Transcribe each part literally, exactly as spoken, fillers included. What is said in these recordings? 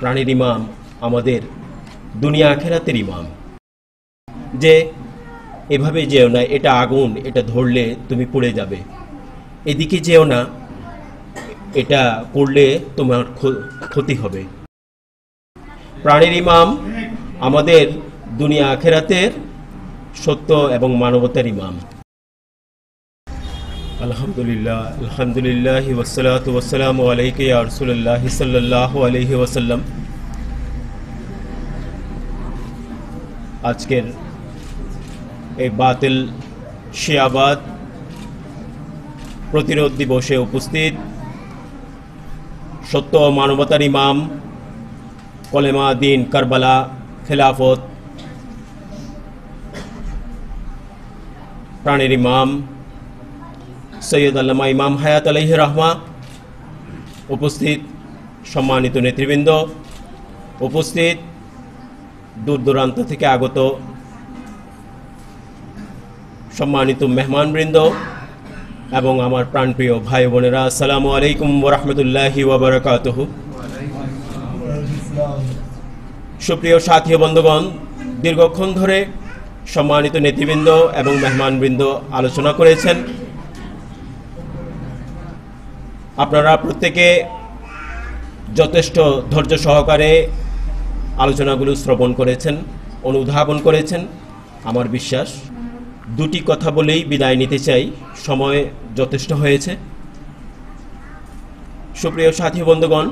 প্রাণের ইমাম, আমাদের দুনিয়া আখেরাতের ইমাম। যে এভাবে যেও না, এটা আগুন, এটা ধরলে তুমি পুড়ে যাবে। এদিকে যেও না, এটা করলে তোমার ক্ষতি হবে। প্রাণের ইমাম আমাদের দুনিয়া আখেরাতের সত্য এবং মানবতার ইমাম। আলহামদুলিল্লাহ, আলহামদুলিল্লাহ ওয়াসসালাতু ওয়াসসালামু আলাইকা ইয়া রাসূলুল্লাহ সাল্লাল্লাহু আলাইহি ওয়াসাল্লাম। আজকের এই বাতিল শিয়াবাদ প্রতিরোধ দিবসে উপস্থিত সত্য ও মানবতার ইমাম, কলেমা, দিন, কারবালা, খেলাফত, প্রাণের ইমাম সৈয়দ আল্লামা ইমাম হায়াত আলাইহি রাহমা, উপস্থিত সম্মানিত নেতৃবৃন্দ, উপস্থিত দূর দূরান্ত থেকে আগত সম্মানিত মেহমানবৃন্দ এবং আমার প্রাণপ্রিয় ভাই বোনেরা, আসসালামু আলাইকুম ওয়া রাহমাতুল্লাহি ওয়া বারাকাতুহু। সুপ্রিয় সাথী ও বন্ধুগণ, দীর্ঘক্ষণ ধরে সম্মানিত নেতৃবৃন্দ এবং মেহমানবৃন্দ আলোচনা করেছেন। আপনারা প্রত্যেকে যথেষ্ট ধৈর্য সহকারে আলোচনাগুলো শ্রবণ করেছেন, অনুধাবন করেছেন। আমার বিশ্বাস দুটি কথা বলেই বিদায় নিতে চাই, সময় যথেষ্ট হয়েছে। সুপ্রিয় সাথী বন্ধুগণ,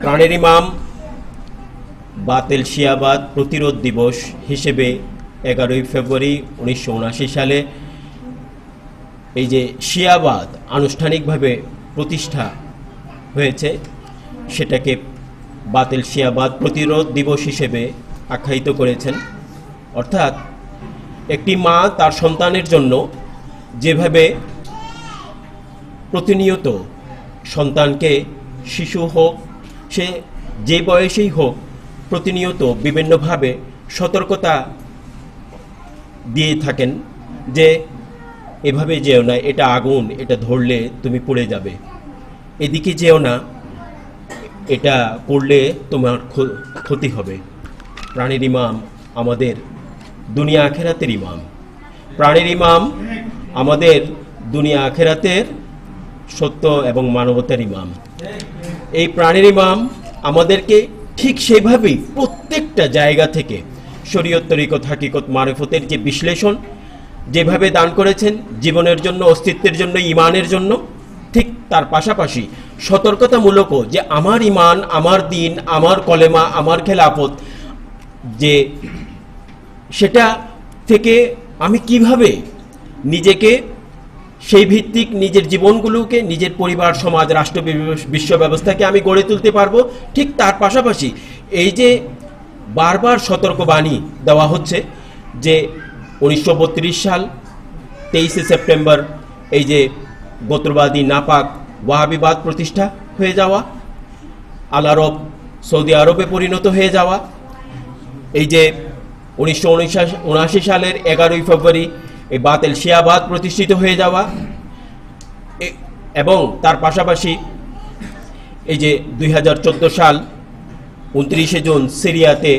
প্রাণের ইমাম বাতিল শিয়াবাদ প্রতিরোধ দিবস হিসেবে এগারোই ফেব্রুয়ারি উনিশশো উনাশি সালে এই যে শিয়াবাদ আনুষ্ঠানিকভাবে প্রতিষ্ঠা হয়েছে, সেটাকে বাতিল শিয়াবাদ প্রতিরোধ দিবস হিসেবে আখ্যায়িত করেছেন। অর্থাৎ একটি মা তার সন্তানের জন্য যেভাবে প্রতিনিয়ত সন্তানকে, শিশু হোক, সে যে বয়সেই হোক, প্রতিনিয়ত বিভিন্নভাবে সতর্কতা দিয়ে থাকেন যে এভাবে যেও না, এটা আগুন, এটা ধরলে তুমি পুড়ে যাবে। এদিকে যেও না, এটা করলে তোমার ক্ষতি হবে। প্রাণের ইমাম আমাদের দুনিয়া আখেরাতের ইমাম। প্রাণের ইমাম আমাদের দুনিয়া আখেরাতের সত্য এবং মানবতার ইমাম। এই প্রাণের ইমাম আমাদেরকে ঠিক সেভাবেই প্রত্যেকটা জায়গা থেকে শরীয়ত, তরিকত, হাকিকত, মারিফতের যে বিশ্লেষণ যেভাবে দান করেছেন জীবনের জন্য, অস্তিত্বের জন্য, ইমানের জন্য, ঠিক তার পাশাপাশি সতর্কতামূলকও যে আমার ইমান, আমার দিন, আমার কলেমা, আমার খেলাফত, যে সেটা থেকে আমি কিভাবে নিজেকে সেই ভিত্তিক নিজের জীবনগুলোকে, নিজের পরিবার, সমাজ, রাষ্ট্র, বিশ্ব ব্যবস্থাকে আমি গড়ে তুলতে পারবো। ঠিক তার পাশাপাশি এই যে বারবার সতর্কবাণী দেওয়া হচ্ছে যে উনিশশো বত্রিশ সাল তেইশে সেপ্টেম্বর এই যে গোত্রবাদী, নাপাক, ওয়াহাবিবাদ প্রতিষ্ঠা হয়ে যাওয়া, আল আরব সৌদি আরবে পরিণত হয়ে যাওয়া, এই যে উনিশশো উনআশি সালের এগারোই ফেব্রুয়ারি এই বাতিল শিয়াবাদ প্রতিষ্ঠিত হয়ে যাওয়া, এবং তার পাশাপাশি এই যে দুই হাজার চোদ্দো সাল উনত্রিশে জুন সিরিয়াতে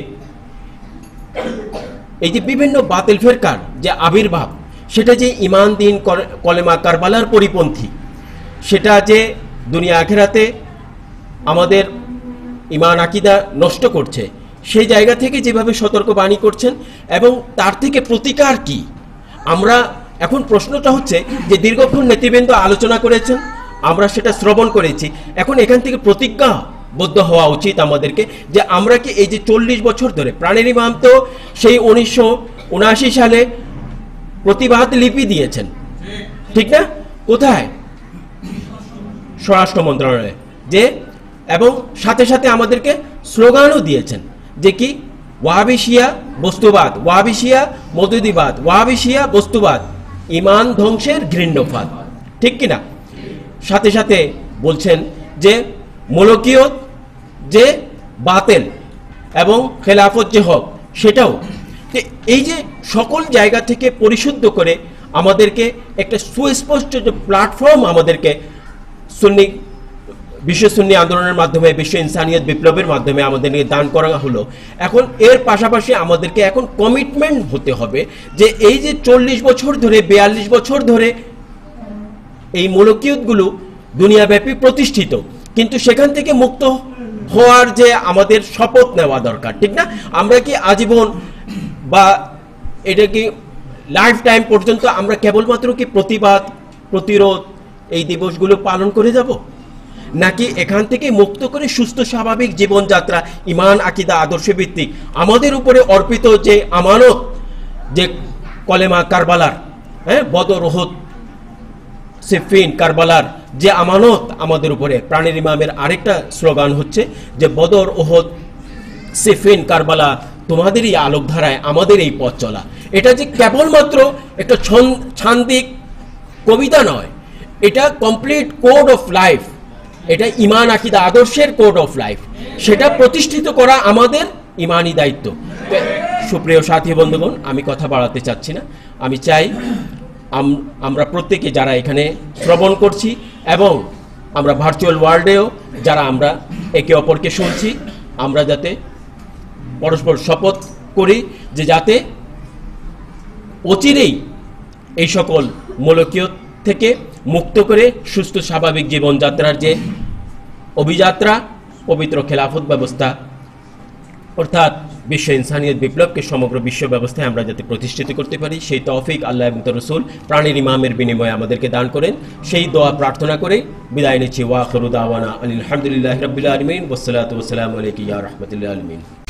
এই যে বিভিন্ন বাতিল ফেরকার যে আবির্ভাব, সেটা যে ইমান, দিন, কলেমা, কারবালার পরিপন্থী, সেটা যে দুনিয়া আখেরাতে আমাদের ইমান, আকিদা নষ্ট করছে, সেই জায়গা থেকে যেভাবে সতর্কবাণী করছেন এবং তার থেকে প্রতিকার কি। আমরা এখন প্রশ্নটা হচ্ছে যে দীর্ঘক্ষণ নেতৃবৃন্দ আলোচনা করেছেন, আমরা সেটা শ্রবণ করেছি, এখন এখান থেকে প্রতিজ্ঞা বদ্ধ হওয়া উচিত আমাদেরকে যে আমরা কি এই যে চল্লিশ বছর ধরে প্রাণের ইমাম তো সেই উনিশশো উনআশি সালে প্রতিবাদ লিপি দিয়েছেন, ঠিক না? কোথায়? স্বরাষ্ট্র মন্ত্রণালয়ে। যে এবং সাথে সাথে আমাদেরকে স্লোগানও দিয়েছেন যে কি ওয়াহাবি শিয়া বস্তুবাদ, ওয়াহাবি শিয়া মওদুদিবাদ, ওয়াহাবি শিয়া বস্তুবাদ, ইমান ধ্বংসের ঘৃণ্যফাদ, ঠিক কিনা? সাথে সাথে বলছেন যে মুলুকিয়ত যে বাতিল এবং খেলাফত যে হক, সেটাও। এই যে সকল জায়গা থেকে পরিশুদ্ধ করে আমাদেরকে একটা সুস্পষ্ট যে প্ল্যাটফর্ম আমাদেরকে সুন্নি বিশ্ব সুন্নী আন্দোলনের মাধ্যমে বিশ্ব ইনসানিয়াত বিপ্লবের মাধ্যমে আমাদেরকে দান করা হলো। এখন এর পাশাপাশি আমাদেরকে এখন কমিটমেন্ট হতে হবে যে এই যে চল্লিশ বছর ধরে বিয়াল্লিশ বছর ধরে এই মুলকিয়তগুলো দুনিয়াব্যাপী প্রতিষ্ঠিত, কিন্তু সেখান থেকে মুক্ত হওয়ার যে আমাদের শপথ নেওয়া দরকার, ঠিক না? আমরা কি আজীবন বা এটা কি লাইফ টাইম পর্যন্ত আমরা কেবলমাত্র কি প্রতিবাদ প্রতিরোধ এই দিবসগুলো পালন করে যাব, নাকি এখান থেকে মুক্ত করে সুস্থ স্বাভাবিক জীবনযাত্রা ইমান আকিদা আদর্শ ভিত্তিক আমাদের উপরে অর্পিত যে আমানত, যে কলেমা কারবালার, হ্যাঁ বদর উহুদ সিফিন কারবালার যে আমানত আমাদের উপরে। প্রাণের ইমামের আরেকটা স্লোগান হচ্ছে যে বদর উহুদ সিফিন কারবালা তোমাদেরই আলোকধারায় আমাদের এই পথ চলা। এটা যে কেবলমাত্র একটা ছান্দিক কবিতা নয়, এটা কমপ্লিট কোড অফ লাইফ, এটা ইমান আকিদা আদর্শের কোড অফ লাইফ, সেটা প্রতিষ্ঠিত করা আমাদের ইমানি দায়িত্ব। সুপ্রিয় সাথী বন্ধুগণ, আমি কথা বাড়াতে চাচ্ছি না। আমি চাই আমরা প্রত্যেকে যারা এখানে শ্রবণ করছি এবং আমরা ভার্চুয়াল ওয়ার্ল্ডেও যারা আমরা একে অপরকে শুনছি, আমরা যাতে পরস্পর শপথ করি যে যাতে অচিরেই এই সকল মুলকিয়ত থেকে মুক্ত করে সুস্থ স্বাভাবিক জীবনযাত্রার যে অভিযাত্রা পবিত্র খেলাফত ব্যবস্থা অর্থাৎ বিশ্ব ইনসানিয়ত বিপ্লবকে সমগ্র বিশ্ব ব্যবস্থায় আমরা যাতে প্রতিষ্ঠিত করতে পারি, সেই তৌফিক আল্লাহ এবং তার রাসূল প্রাণের ইমামের বিনিময়ে আমাদেরকে দান করেন, সেই দোয়া প্রার্থনা করে বিদায় নিচ্ছি। ওয়া আখিরু দাওয়ানা আলহামদুলিল্লাহি রাব্বিল আলামিন ওয়াসসালাতু ওয়াসসালামু আলাইকা ইয়া রাহমাতুল আলামিন।